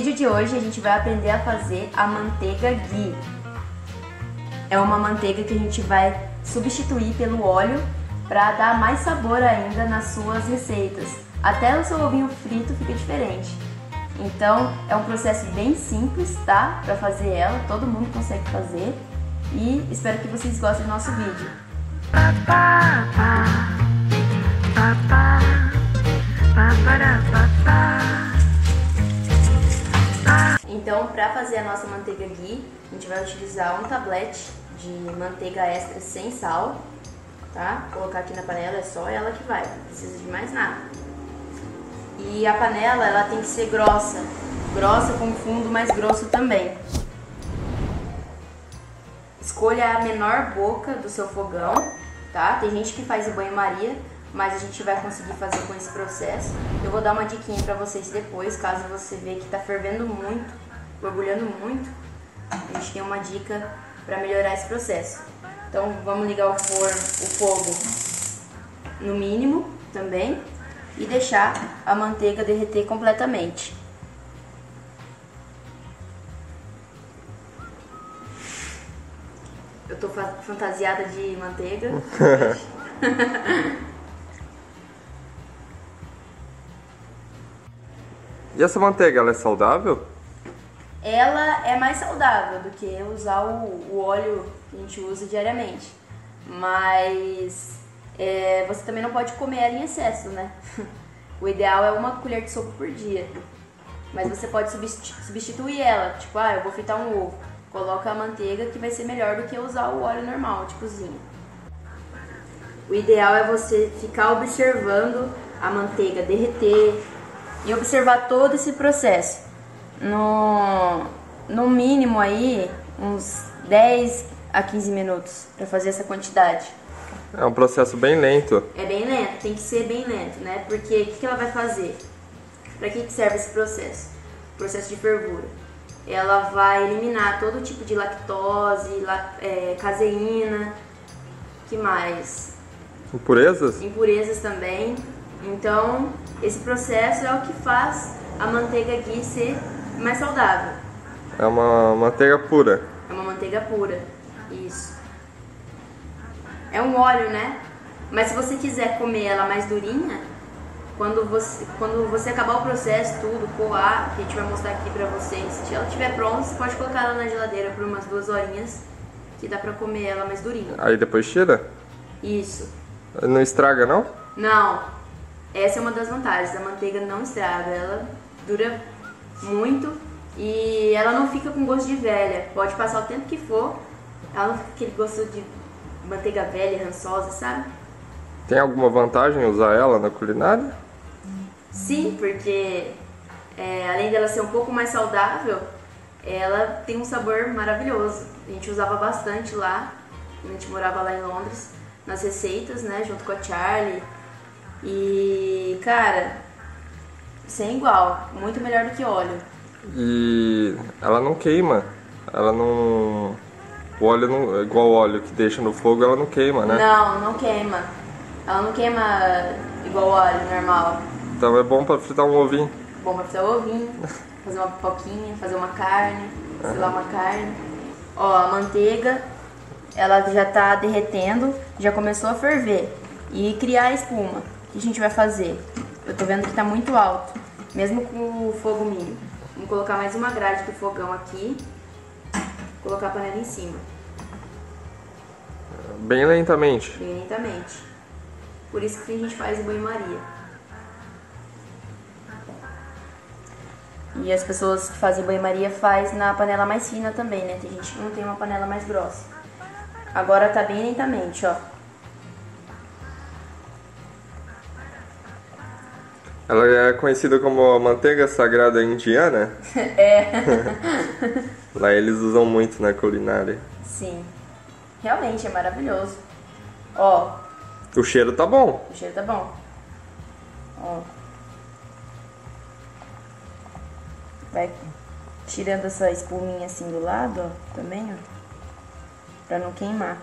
vídeo de hoje a gente vai aprender a fazer a manteiga ghee. É uma manteiga que a gente vai substituir pelo óleo para dar mais sabor ainda nas suas receitas. Até o seu ovinho frito fica diferente. Então é um processo bem simples, tá? Para fazer ela, todo mundo consegue fazer. E espero que vocês gostem do nosso vídeo. Então, para fazer a nossa manteiga ghee, a gente vai utilizar um tablete de manteiga extra sem sal, tá? Colocar aqui na panela, é só ela que vai, não precisa de mais nada. E a panela, ela tem que ser grossa, grossa com fundo mais grosso também. Escolha a menor boca do seu fogão, tá? Tem gente que faz em banho-maria, mas a gente vai conseguir fazer com esse processo. Eu vou dar uma diquinha pra vocês depois, caso você vê que tá fervendo muito, borbulhando muito. A gente tem uma dica pra melhorar esse processo. Então vamos ligar o fogo no mínimo também e deixar a manteiga derreter completamente. Eu tô fantasiada de manteiga. E essa manteiga, ela é saudável? Ela é mais saudável do que usar o óleo que a gente usa diariamente. Mas você também não pode comer ela em excesso, né? O ideal é uma colher de sopa por dia. Mas você pode substituir ela. Tipo, eu vou fritar um ovo. Coloca a manteiga que vai ser melhor do que usar o óleo normal de cozinha. O ideal é você ficar observando a manteiga derreter e observar todo esse processo. No mínimo aí, uns 10 a 15 minutos para fazer essa quantidade. É um processo bem lento. É bem lento, tem que ser bem lento, né? Porque o que ela vai fazer? Para que serve esse processo? Processo de fervura. Ela vai eliminar todo tipo de lactose, caseína, que mais? Impurezas? Impurezas também. Então, esse processo é o que faz a manteiga ghee ser mais saudável. É uma manteiga pura. É uma manteiga pura, isso. É um óleo, né? Mas se você quiser comer ela mais durinha, quando você acabar o processo, tudo, coar, que a gente vai mostrar aqui pra vocês, se ela estiver pronta, você pode colocar ela na geladeira por umas 2 horinhas, que dá pra comer ela mais durinha. Aí depois tira? Isso. Não estraga, não? Não. Essa é uma das vantagens, a manteiga não estraga, ela dura muito e ela não fica com gosto de velha, pode passar o tempo que for, ela não fica aquele gosto de manteiga velha, rançosa, sabe? Tem alguma vantagem usar ela na culinária? Sim, porque além dela ser um pouco mais saudável, ela tem um sabor maravilhoso. A gente usava bastante lá, a gente morava lá em Londres, nas receitas, né, junto com a Charlie. E, cara, sem igual, muito melhor do que óleo. E ela não queima, ela não... O óleo não... Igual o óleo que deixa no fogo, ela não queima, né? Não, não queima. Ela não queima igual óleo normal. Então é bom pra fritar um ovinho. Bom pra fritar um ovinho, fazer uma pipoquinha, fazer uma carne, sei lá, uma carne. Ó, a manteiga, ela já tá derretendo, já começou a ferver e criar espuma. O que a gente vai fazer? Eu tô vendo que tá muito alto, mesmo com o fogo mínimo. Vamos colocar mais uma grade do fogão aqui, colocar a panela em cima. Bem lentamente? Bem lentamente. Por isso que a gente faz o banho-maria. E as pessoas que fazem banho-maria fazem na panela mais fina também, né? Tem gente que não tem uma panela mais grossa. Agora tá bem lentamente, ó. Ela é conhecida como a manteiga sagrada indiana? É. Lá eles usam muito na culinária. Sim. Realmente é maravilhoso. Ó. O cheiro tá bom. O cheiro tá bom. Ó. Vai tirando essa espuminha assim do lado, ó. Também, ó. Pra não queimar.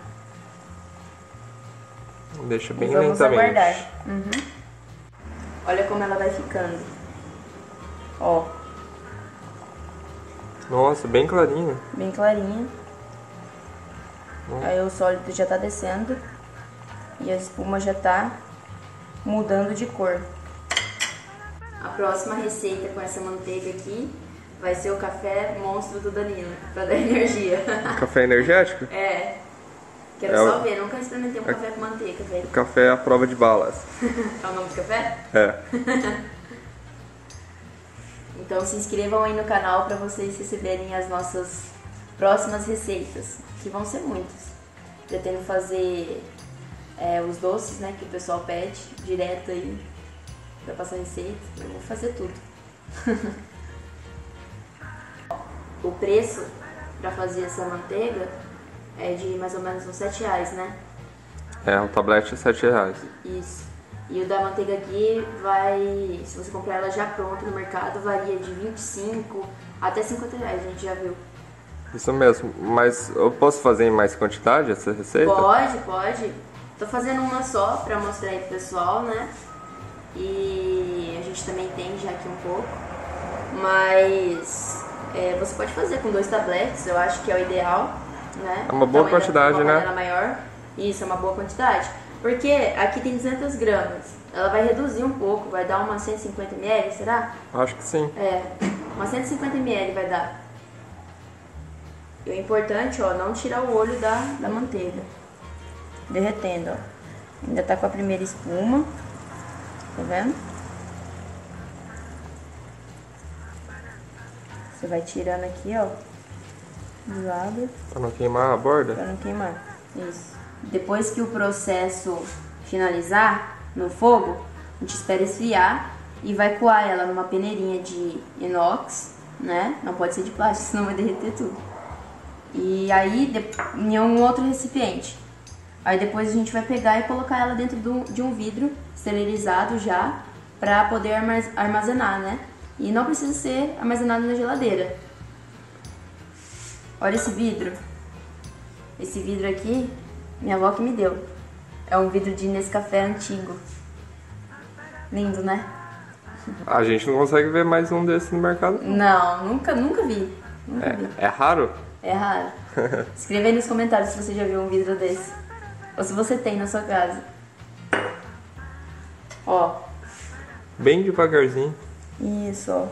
Deixa bem lentamente. Vamos aguardar. Uhum. Olha como ela vai ficando. Ó. Nossa, bem clarinha. Bem clarinha. Aí o sólido já tá descendo e a espuma já tá mudando de cor. A próxima receita com essa manteiga aqui vai ser o café monstro do Danilo, pra dar energia. Café energético? É. Quero só ver, nunca experimentei um café com manteiga, velho. Café à prova de balas. É o nome do café? É. Então se inscrevam aí no canal pra vocês receberem as nossas próximas receitas, que vão ser muitas. Pretendo fazer os doces, né, que o pessoal pede direto aí pra passar receita. Eu vou fazer tudo. O preço pra fazer essa manteiga é de mais ou menos uns R$7, né? É, um tablete é R$7. Isso. E o da manteiga aqui vai, se você comprar ela já pronta no mercado, varia de 25 até R$50, a gente já viu. Isso mesmo, mas eu posso fazer em mais quantidade essa receita? Pode, pode. Tô fazendo uma só pra mostrar aí pro pessoal, né? E a gente também tem já aqui um pouco. Mas você pode fazer com 2 tabletes, eu acho que é o ideal, né? É uma boa quantidade, né? Uma panela maior. Isso, é uma boa quantidade. Porque aqui tem 200 gramas, ela vai reduzir um pouco, vai dar umas 150 ml, será? Acho que sim. É, umas 150 ml vai dar. E o importante, ó, não tirar o olho da manteiga. Derretendo, ó. Ainda tá com a primeira espuma. Tá vendo? Você vai tirando aqui, ó, do lado. Pra não queimar a borda? Pra não queimar, isso. Depois que o processo finalizar no fogo, a gente espera esfriar e vai coar ela numa peneirinha de inox, né? Não pode ser de plástico, senão vai derreter tudo. E aí, em um outro recipiente. Aí depois a gente vai pegar e colocar ela dentro de um vidro esterilizado já, pra poder armazenar, né? E não precisa ser armazenado na geladeira. Olha esse vidro. Esse vidro aqui, minha avó que me deu. É um vidro de Nescafé antigo. Lindo, né? A gente não consegue ver mais um desse no mercado. Não, nunca vi. Nunca vi. É raro? É raro. Escreve aí nos comentários se você já viu um vidro desse. Ou se você tem na sua casa. Ó. Bem devagarzinho. Isso, ó.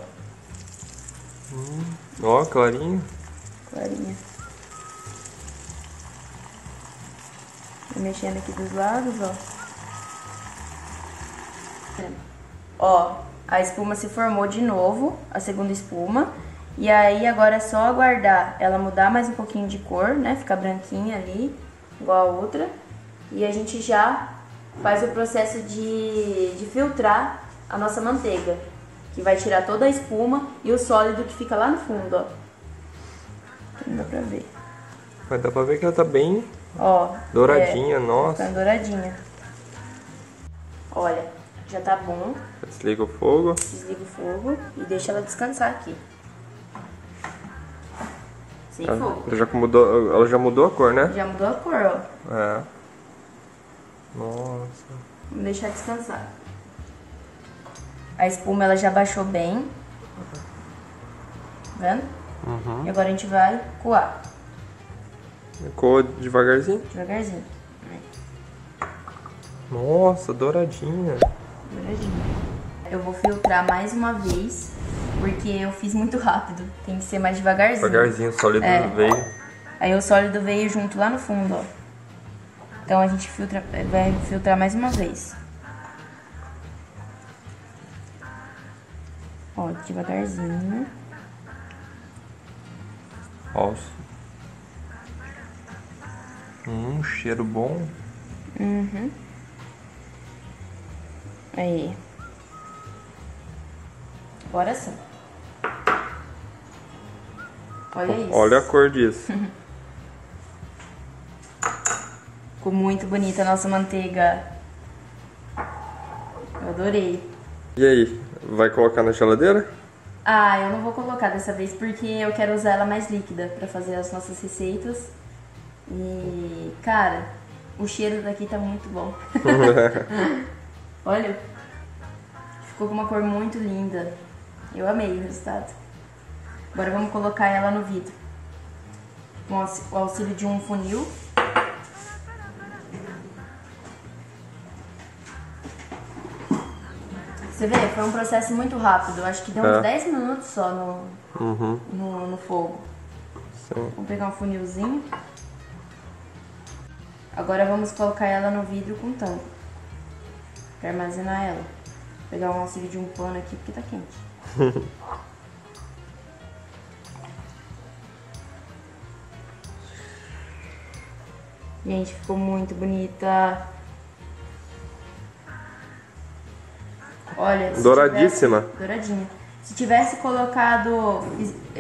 Ó, clarinho. Clarinha. Vou mexendo aqui dos lados, ó. Ó, a espuma se formou de novo, a segunda espuma. E aí agora é só aguardar ela mudar mais um pouquinho de cor, né? Ficar branquinha ali, igual a outra. E a gente já faz o processo de filtrar a nossa manteiga, que vai tirar toda a espuma e o sólido que fica lá no fundo, ó. Não dá pra ver. Mas dá pra ver que ela tá bem, ó, douradinha, nossa. Tá douradinha. Olha, já tá bom. Desliga o fogo. Desliga o fogo e deixa ela descansar aqui. Sem fogo. Ela já mudou a cor, né? Já mudou a cor, ó. É. Nossa. Vamos deixar descansar. A espuma ela já baixou bem. Tá vendo? Uhum. E agora a gente vai coar. Coa devagarzinho? Devagarzinho. Nossa, douradinha. Douradinha. Eu vou filtrar mais uma vez, porque eu fiz muito rápido. Tem que ser mais devagarzinho. Devagarzinho, o sólido veio. Aí o sólido veio junto lá no fundo, ó. Então a gente filtra, vai filtrar mais uma vez. Ó, devagarzinho, né? Nossa. Cheiro bom. Uhum. Aí. Agora sim. Olha isso. Olha a cor disso. Ficou muito bonita a nossa manteiga. Eu adorei. E aí, vai colocar na geladeira? Ah, eu não vou colocar dessa vez porque eu quero usar ela mais líquida pra fazer as nossas receitas. E, cara, o cheiro daqui tá muito bom. Olha, ficou com uma cor muito linda. Eu amei o resultado. Agora vamos colocar ela no vidro com o auxílio de um funil. Você vê, foi um processo muito rápido, acho que deu uns 10 minutos só no fogo. Sim. Vou pegar um funilzinho. Agora vamos colocar ela no vidro com tampa, para armazenar ela. Vou pegar um auxílio de um pano aqui porque tá quente. Gente, ficou muito bonita. Olha, douradíssima. Tivesse, douradinha. Se tivesse colocado,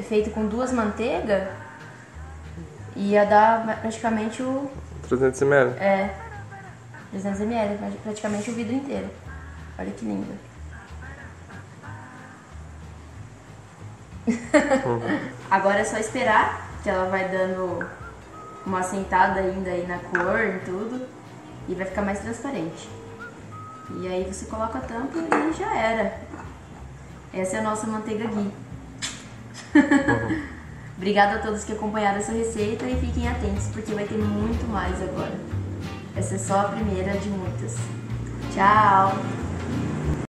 feito com duas manteigas, ia dar praticamente o... 300 ml? É, 300 ml, praticamente o vidro inteiro. Olha que linda. Agora é só esperar que ela vai dando uma assentada ainda aí na cor e tudo, e vai ficar mais transparente. E aí você coloca a tampa e já era. Essa é a nossa manteiga ghee. Obrigada a todos que acompanharam essa receita e fiquem atentos porque vai ter muito mais agora. Essa é só a primeira de muitas. Tchau!